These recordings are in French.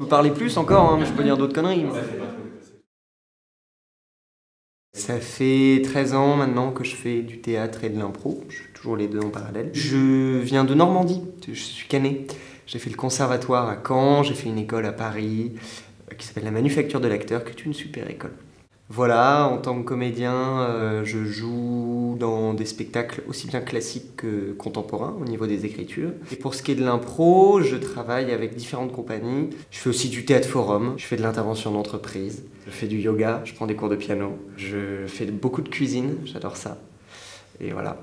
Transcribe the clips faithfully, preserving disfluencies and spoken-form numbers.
Je peux parler plus encore, hein, mais je peux dire d'autres conneries. Mais... Ça fait treize ans maintenant que je fais du théâtre et de l'impro. Je fais toujours les deux en parallèle. Je viens de Normandie, je suis canet. J'ai fait le conservatoire à Caen, j'ai fait une école à Paris qui s'appelle la Manufacture de l'acteur, qui est une super école. Voilà, en tant que comédien, euh, je joue dans des spectacles aussi bien classiques que contemporains au niveau des écritures. Et pour ce qui est de l'impro, je travaille avec différentes compagnies. Je fais aussi du théâtre forum, je fais de l'intervention d'entreprise, je fais du yoga, je prends des cours de piano, je fais beaucoup de cuisine, j'adore ça. Et voilà.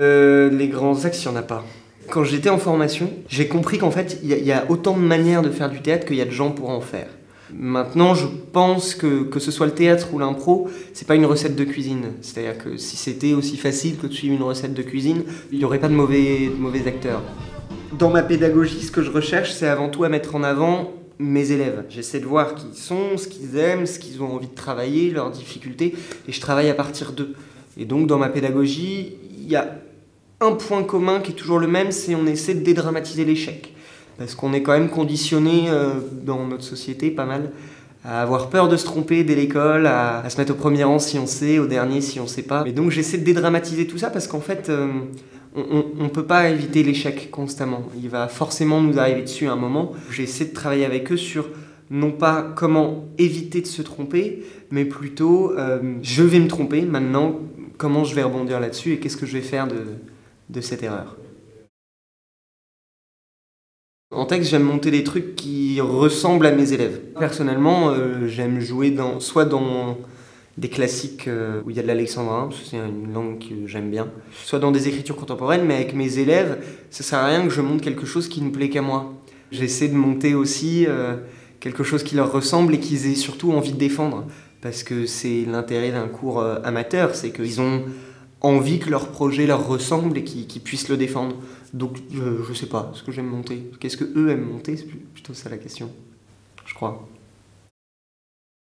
Euh, les grands axes, il n'y en a pas. Quand j'étais en formation, j'ai compris qu'en fait, il y, y a autant de manières de faire du théâtre qu'il y a de gens pour en faire. Maintenant, je pense que, que ce soit le théâtre ou l'impro, c'est pas une recette de cuisine. C'est-à-dire que si c'était aussi facile que de suivre une recette de cuisine, il n'y aurait pas de mauvais, de mauvais acteurs. Dans ma pédagogie, ce que je recherche, c'est avant tout à mettre en avant mes élèves. J'essaie de voir qui ils sont, ce qu'ils aiment, ce qu'ils ont envie de travailler, leurs difficultés, et je travaille à partir d'eux. Et donc, dans ma pédagogie, il y a un point commun qui est toujours le même, c'est on essaie de dédramatiser l'échec. Parce qu'on est quand même conditionné euh, dans notre société pas mal à avoir peur de se tromper dès l'école, à, à se mettre au premier rang si on sait, au dernier si on sait pas. Et donc j'essaie de dédramatiser tout ça parce qu'en fait euh, on ne peut pas éviter l'échec constamment. Il va forcément nous arriver dessus à un moment. J'essaie de travailler avec eux sur non pas comment éviter de se tromper, mais plutôt euh, je vais me tromper maintenant, comment je vais rebondir là-dessus et qu'est-ce que je vais faire de, de cette erreur. En texte, j'aime monter des trucs qui ressemblent à mes élèves. Personnellement, euh, j'aime jouer dans, soit dans des classiques euh, où il y a de l'alexandrin, parce que c'est une langue que j'aime bien, soit dans des écritures contemporaines, mais avec mes élèves, ça sert à rien que je monte quelque chose qui ne plaît qu'à moi. J'essaie de monter aussi euh, quelque chose qui leur ressemble et qu'ils aient surtout envie de défendre, parce que c'est l'intérêt d'un cours euh, amateur, c'est qu'ils ont envie que leur projet leur ressemble et qu'ils qu'ils puissent le défendre. Donc je, je sais pas ce que j'aime monter. Qu'est-ce que eux aiment monter? C'est plutôt ça la question, je crois.